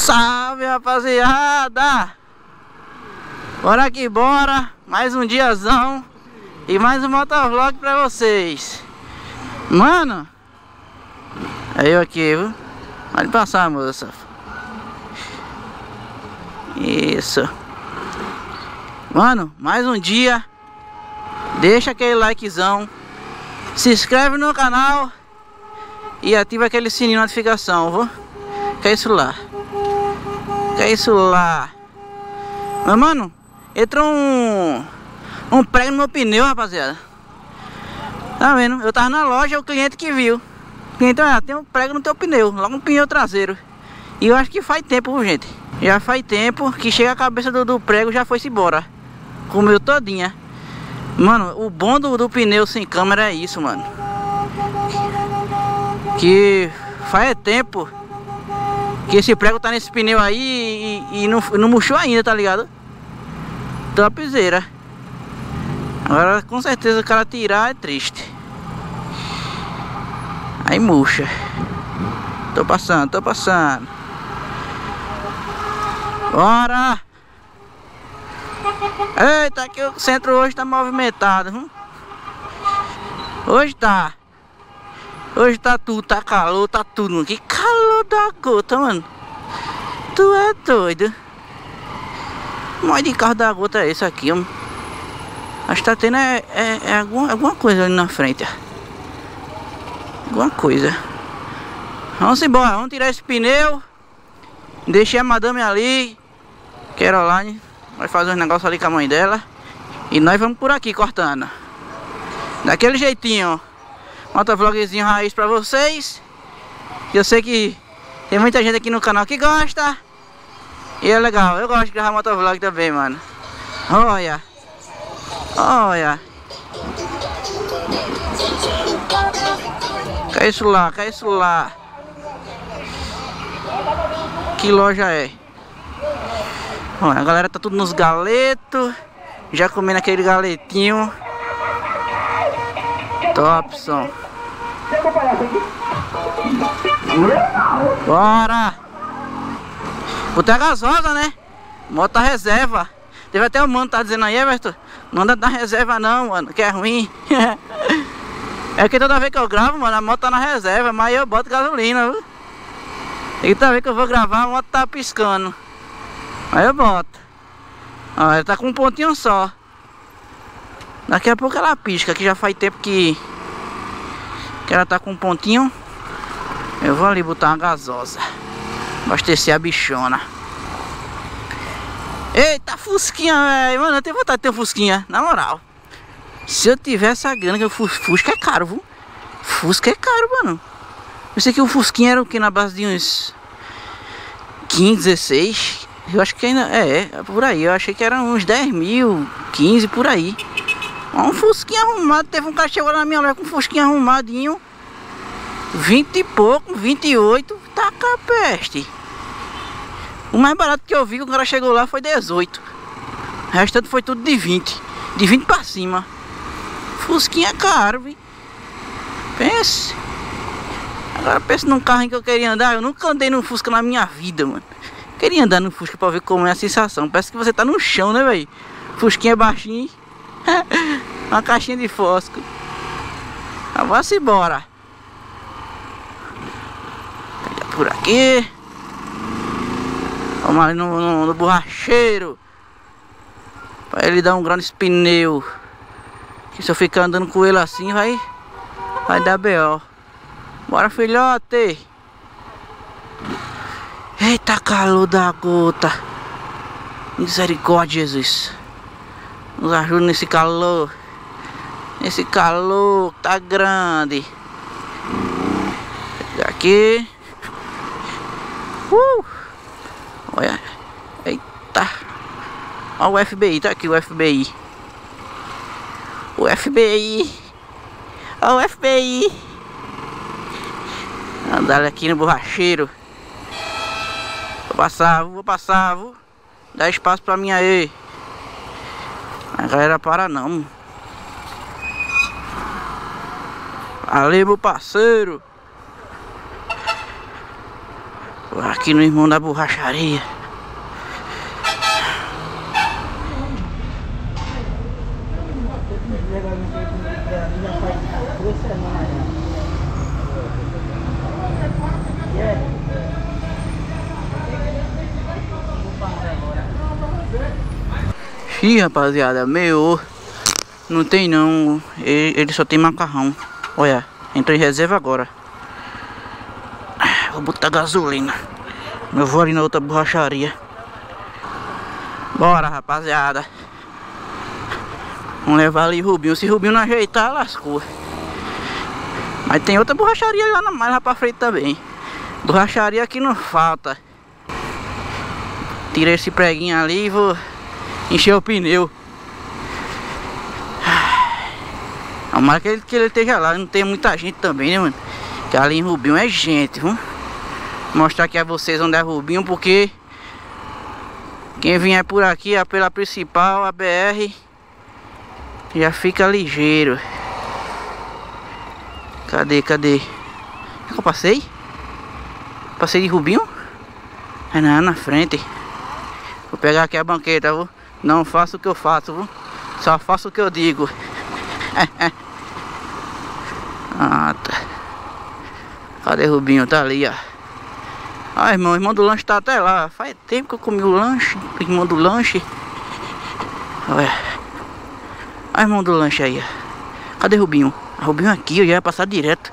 Salve, rapaziada! Bora que bora! Mais um diazão e mais um motovlog pra vocês. Mano, é eu aqui, viu? Pode passar, moça. Isso. Mano, mais um dia. Deixa aquele likezão, se inscreve no canal e ativa aquele sininho de notificação, viu? Que é isso lá? Que é isso lá? Mas, mano, entrou um prego no meu pneu, rapaziada. Tá vendo? Eu tava na loja, o cliente que viu. Então, tem um prego no teu pneu, logo no pneu traseiro. E eu acho que faz tempo, gente. Já faz tempo que chega a cabeça do prego, já foi-se embora. Comeu todinha. Mano, o bom do pneu sem câmera é isso, mano. Que faz tempo que esse prego tá nesse pneu aí e não murchou ainda, tá ligado? Topzera. Agora com certeza o cara tirar é triste. Aí murcha. Tô passando. Bora! Eita, que o centro hoje tá movimentado, hein? Hoje tá tudo, tá calor, tá tudo. Que calor da gota, mano. Tu é doido. Mais de carro da gota é esse aqui, mano. Acho que tá tendo alguma coisa ali na frente, ó. Alguma coisa. Vamos embora, vamos tirar esse pneu. Deixei a madame ali, Caroline. Vai fazer uns negócios ali com a mãe dela. E nós vamos por aqui cortando. Daquele jeitinho, ó. Motovlogzinho raiz pra vocês. Eu sei que tem muita gente aqui no canal que gosta. E é legal, eu gosto de gravar motovlog também, mano. Olha. Que é isso lá. Que loja é? Olha, a galera tá tudo nos galetos. Já comendo aquele galetinho. Topson. Bora! Botei a gasosa, né? Moto da reserva. Teve até um mano que tá dizendo aí, Everton, não anda na reserva não, mano, que é ruim. É que toda vez que eu gravo, mano, a moto tá na reserva, mas eu boto gasolina, viu? E toda vez que eu vou gravar, a moto tá piscando, aí eu boto. Ó, ela tá com um pontinho só. Daqui a pouco ela pisca, que já faz tempo que ela tá com um pontinho. Eu vou ali botar uma gasosa, abastecer a bichona. Eita, fusquinha, velho. Mano, eu tenho vontade de ter um fusquinha, na moral. Se eu tivesse a grana, que eu fusca é caro, viu? Fusca é caro, mano. Eu sei que o fusquinha era o que? Na base de uns 15, 16. Eu acho que ainda, é por aí. Eu achei que era uns 10 mil, 15, por aí. Um fusquinha arrumado, teve um cara que chegou na minha loja com um fusquinha arrumadinho, 20 e pouco, 28, taca peste. O mais barato que eu vi que o cara chegou lá foi 18. O restante foi tudo de 20. De 20 pra cima. Fusquinha é caro, viu? Pense. Agora pensa num carro em que eu queria andar. Eu nunca andei num Fusca na minha vida, mano. Queria andar num Fusca pra ver como é a sensação. Parece que você tá no chão, né, velho? Fusquinha é baixinho. Uma caixinha de fósforo. Vamos embora. Pegar por aqui. Vamos ali no borracheiro, pra ele dar um grande pneu. Que se eu ficar andando com ele assim, vai dar B.O. Bora, filhote. Eita, calor da gota. Misericórdia, Jesus. Nos ajuda nesse calor. Esse calor tá grande. Aqui. Olha. Eita. Olha o FBI. Tá aqui o FBI. Olha o FBI. Andar aqui no borracheiro. Vou passar. Vou dar espaço pra minha aí. A galera para não. Ali, meu parceiro. Lá aqui no irmão da borracharia. Ih, rapaziada, meu, não tem não. Ele só tem macarrão. Olha, entrou em reserva agora. Vou botar gasolina. Eu vou ali na outra borracharia. Bora, rapaziada. Vamos levar ali Rubinho. Se Rubinho não ajeitar, lascou. Mas tem outra borracharia lá, mais lá pra frente também. Borracharia aqui não falta. Tirei esse preguinho ali e vou encher o pneu. Tomara que ele esteja lá. Não tem muita gente também, né, mano? Que ali em Rubinho é gente, viu? Mostrar aqui a vocês onde é Rubinho, porque quem vier por aqui, é pela principal, a BR, já fica ligeiro. Cadê? É que eu passei? Passei de Rubinho? É na frente. Vou pegar aqui a banqueta, viu? Não faço o que eu faço, viu? Só faço o que eu digo. Ah, tá. Cadê Rubinho? Tá ali, ó. Ah, irmão, o irmão do lanche tá até lá. Faz tempo que eu comi o lanche. O irmão do lanche. Olha. Ah, irmão do lanche aí, ó. Cadê Rubinho? Ah, Rubinho aqui, eu já ia passar direto.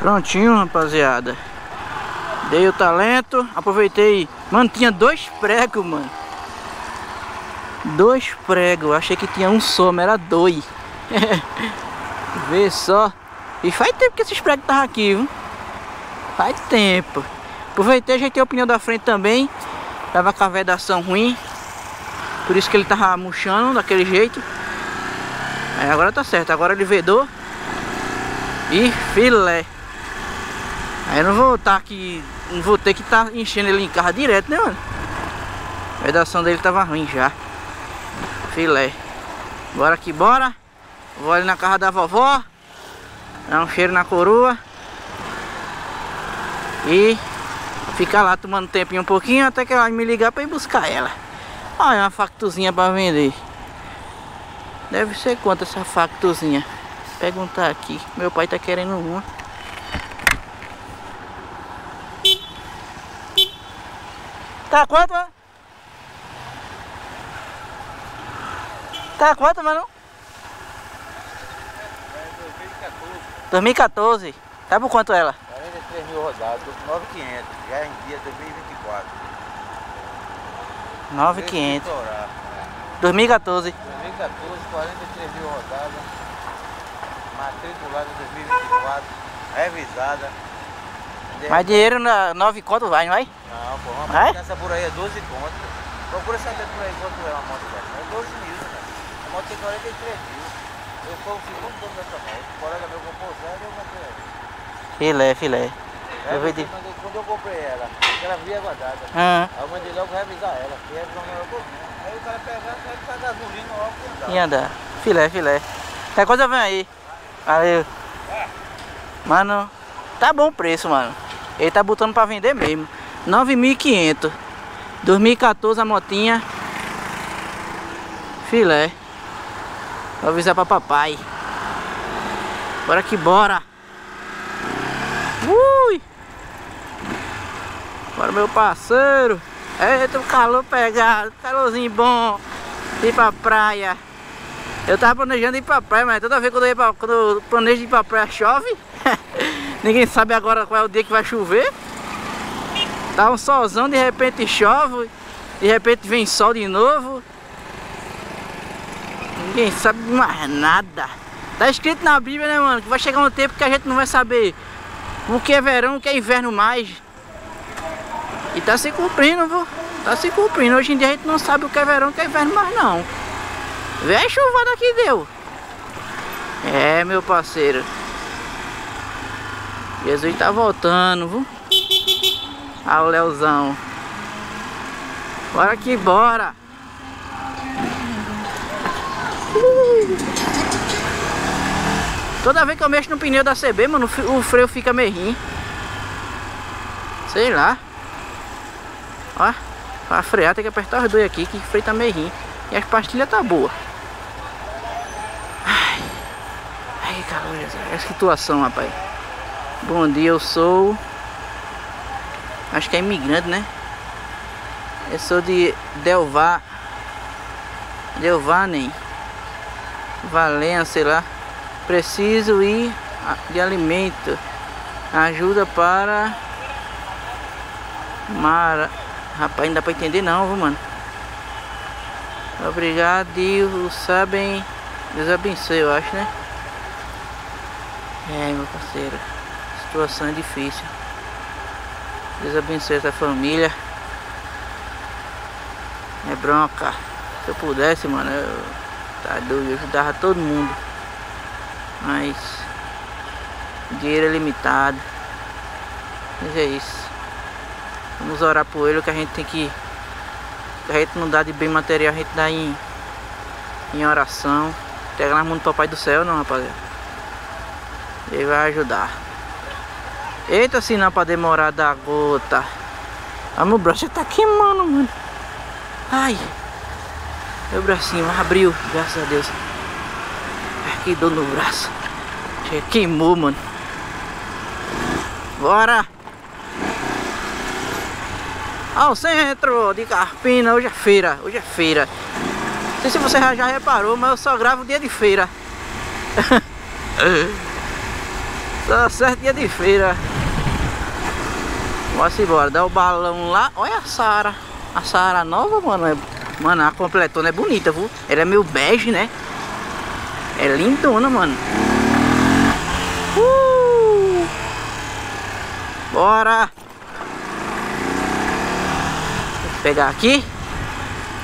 Prontinho, rapaziada. Dei o talento. Aproveitei. Mano, tinha 2 pregos, mano. 2 pregos. Achei que tinha um só, mas era 2. Vê só. E faz tempo que esses pregos estavam aqui, viu? Faz tempo. Aproveitei, ajeitei o pneu da frente também. Tava com a vedação ruim. Por isso que ele tava murchando daquele jeito. Aí agora tá certo. Agora ele vedou. E filé. Aí eu não vou estar aqui, não vou ter que estar enchendo ele em carro direto, né, mano? A vedação dele tava ruim já. Filé. Bora que bora. Vou ali na casa da vovó. Dar um cheiro na coroa. E ficar lá tomando tempinho um pouquinho até que ela me ligar pra ir buscar ela. Olha uma factuzinha pra vender. Deve ser quanto essa factuzinha? Perguntar aqui. Meu pai tá querendo uma. Tá quanto, mano? 2014. Tá por quanto ela? 43.000 rodados, 9.500. Já em dia 2024. 9.500. 2014. 43.000 rodadas. Matriculada 2024. Revisada. Mas dinheiro na 9 conto vai, não vai? Não, pô, uma moto por aí é 12 conto. Procura saber por aí quanto é uma moto dessa. É 12 mil, né? A moto tem 43 mil. Eu sou o segundo dono dessa moto. O colega meu comprou zero e eu comprei ela. Filé. Quando eu comprei ela, ela via guardada. Aí eu mandei logo revisar ela. Aí o cara pegava, sai de casa gasolina logo e andava. E andar. Filé. Qualquer coisa vem aí. Valeu. Mano, tá bom o preço, mano. Ele tá botando pra vender mesmo. 9.500. 2014 a motinha. Filé. Vou avisar pra papai. Bora que bora. Ui! Bora, meu parceiro. Eita, o calor pegado. Calorzinho bom. Ir pra praia. Eu tava planejando ir pra praia, mas toda vez quando eu planejo ir pra praia chove. Ninguém sabe agora qual é o dia que vai chover. Tá um solzão, de repente chove. De repente vem sol de novo. Ninguém sabe mais nada. Tá escrito na Bíblia, né, mano? Que vai chegar um tempo que a gente não vai saber o que é verão, o que é inverno mais. E tá se cumprindo, viu? Tá se cumprindo. Hoje em dia a gente não sabe o que é verão, o que é inverno mais, não. Vê a chuvada que deu. É, meu parceiro. Jesus tá voltando, viu? Ah, o Leozão. Bora que bora. Toda vez que eu mexo no pneu da CB, mano, o freio fica meio ruim. Sei lá. Ó, pra frear tem que apertar os dois aqui, que o freio tá meio ruim. E as pastilhas tá boa. Ai, ai, calor, é a situação, rapaz. Bom dia, eu sou... Acho que é imigrante, né? Eu sou de Delvanem, Valença, sei lá. Preciso ir de alimento, ajuda para Mara. Rapaz, não dá para entender não, viu, mano? Obrigado, Deus, sabem, Deus abençoe, eu acho, né? É, meu parceiro, a situação é difícil. Deus abençoe essa família. É bronca. Se eu pudesse, mano, tá doido, eu ajudava todo mundo. Mas o dinheiro é limitado. Mas é isso. Vamos orar por ele, que a gente tem que... A gente não dá de bem material, a gente dá em oração. Pega na mão do Papai do Céu, não, rapaziada. Ele vai ajudar. Eita, se não pra demorar da gota. Ah, meu braço tá queimando, mano. Ai. Meu bracinho abriu, graças a Deus. Que dor no braço. Queimou, mano. Bora! Ao centro de Carpina. Hoje é feira. Hoje é feira. Não sei se você já reparou, mas eu só gravo dia de feira. Só certo dia de feira. Vamos embora. Dá o balão lá. Olha a Saara. A Saara nova, mano. Mano, a completona é bonita, viu? Ela é meio bege, né? É lindona, mano. Bora. Vou pegar aqui.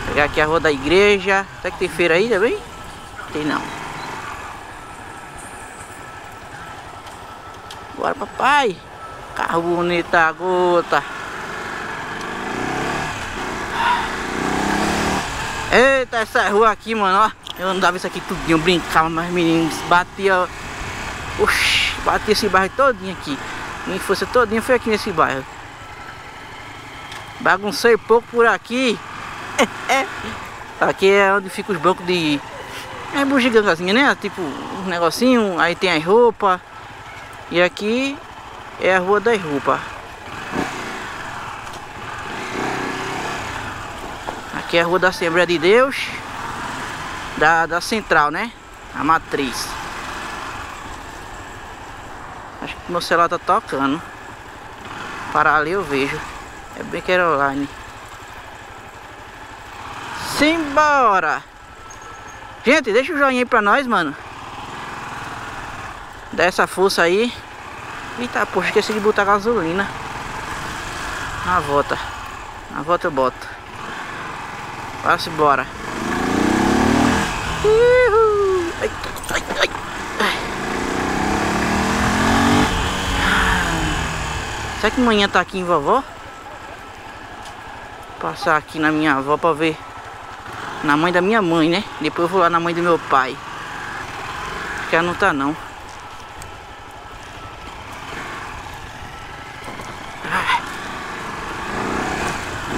Pegar aqui a rua da igreja. Será que tem feira aí também? Tem não. Bora, papai. Carro bonita, gota. Eita, essa rua aqui, mano, ó. Eu andava isso aqui tudinho, brincava, mas meninos batia. Oxi, batia esse bairro todinho aqui. Minha infância todinha foi aqui nesse bairro. Baguncei pouco por aqui. Aqui é onde fica os bancos de... É bugigangazinha, né? Tipo, um negocinho, aí tem as roupas. E aqui é a rua das roupas. Aqui é a rua da Assembleia de Deus. Da central, né? A matriz. Acho que meu celular tá tocando. Para ali eu vejo. É bem que era online. Simbora! Gente, deixa o joinha aí pra nós, mano. Dá essa força aí. Eita, poxa, esqueci de botar gasolina. Na volta. Na volta eu boto. Passa embora. Será que manhã tá aqui em vovó? Vou passar aqui na minha avó pra ver. Na mãe da minha mãe, né? Depois eu vou lá na mãe do meu pai. Porque ela não tá não.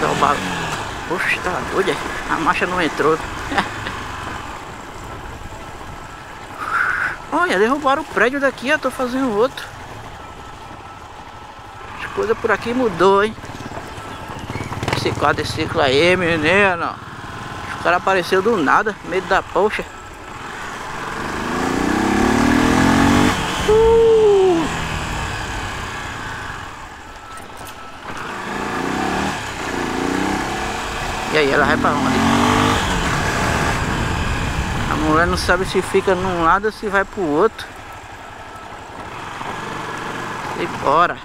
Dá o balão. Poxa, tá doida. A marcha não entrou. Olha, derrubaram o prédio daqui, eu tô fazendo outro. As coisas por aqui mudou, hein? Esse quadriciclo aí, menino. Os caras apareceram do nada, medo da poxa. E aí, ela vai pra onde? mulher não sabe se fica num lado ou se vai pro outro. E bora.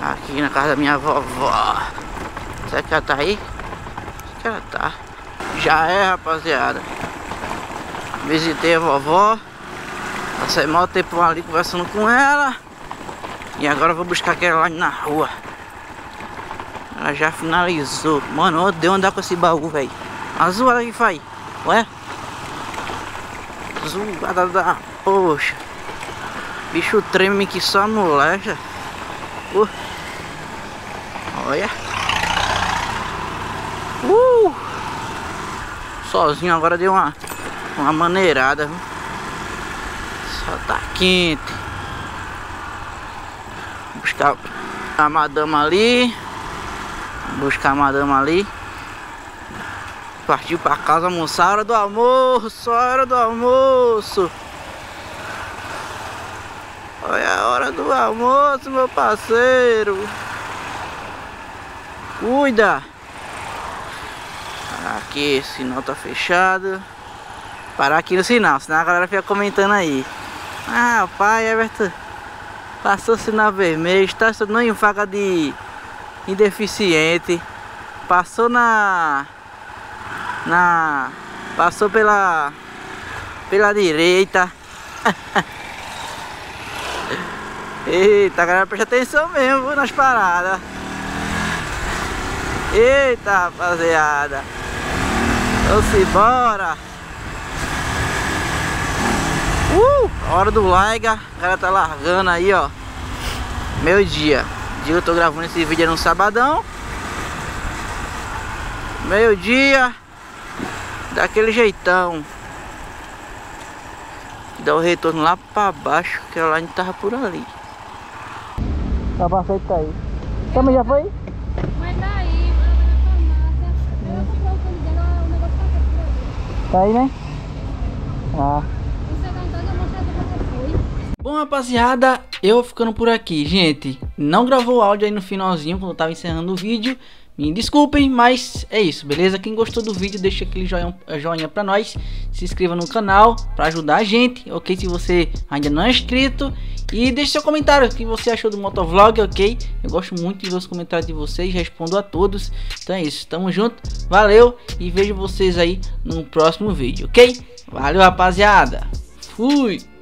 Aqui na casa da minha vovó. Será que ela tá aí? Acho que ela tá. Já é, rapaziada. Visitei a vovó. Passei maior tempo ali conversando com ela. E agora eu vou buscar aquela lá na rua. Ela já finalizou. Mano, eu odeio andar com esse baú, velho. A zoada que faz. Ué? Zoada da poxa. Bicho treme que só moleja. Olha. Sozinho agora deu uma maneirada. Só tá quente. Vou buscar a madama ali. Partiu pra casa almoçar, hora do almoço, Olha a hora do almoço, meu parceiro. Cuida. Aqui, o sinal tá fechado. Parar aqui no sinal, senão a galera fica comentando aí. Ah, pai, Everton, passou o sinal vermelho, está estudando em vaga de indeficiente. Passou na... Passou pela direita. Eita, galera, presta atenção mesmo nas paradas. Eita, rapaziada. Vamos embora. Hora do like. A galera tá largando aí, ó. Meio-dia. Eu tô gravando esse vídeo no sabadão. Meio-dia. Daquele jeitão. Dá o retorno lá pra baixo, que ela ainda tava por ali. Tá passando, tá aí. Também já foi? Mas daí, eu fui colocando dela, o negócio tá aqui. Tá aí, né? Ah. Bom, rapaziada, eu ficando por aqui, gente. Não gravou o áudio aí no finalzinho, quando eu tava encerrando o vídeo. Me desculpem, mas é isso, beleza? Quem gostou do vídeo, deixa aquele joinha pra nós. Se inscreva no canal pra ajudar a gente, ok? Se você ainda não é inscrito. E deixe seu comentário, o que você achou do motovlog, ok? Eu gosto muito de ver os comentários de vocês, respondo a todos. Então é isso, tamo junto, valeu. E vejo vocês aí no próximo vídeo, ok? Valeu, rapaziada. Fui!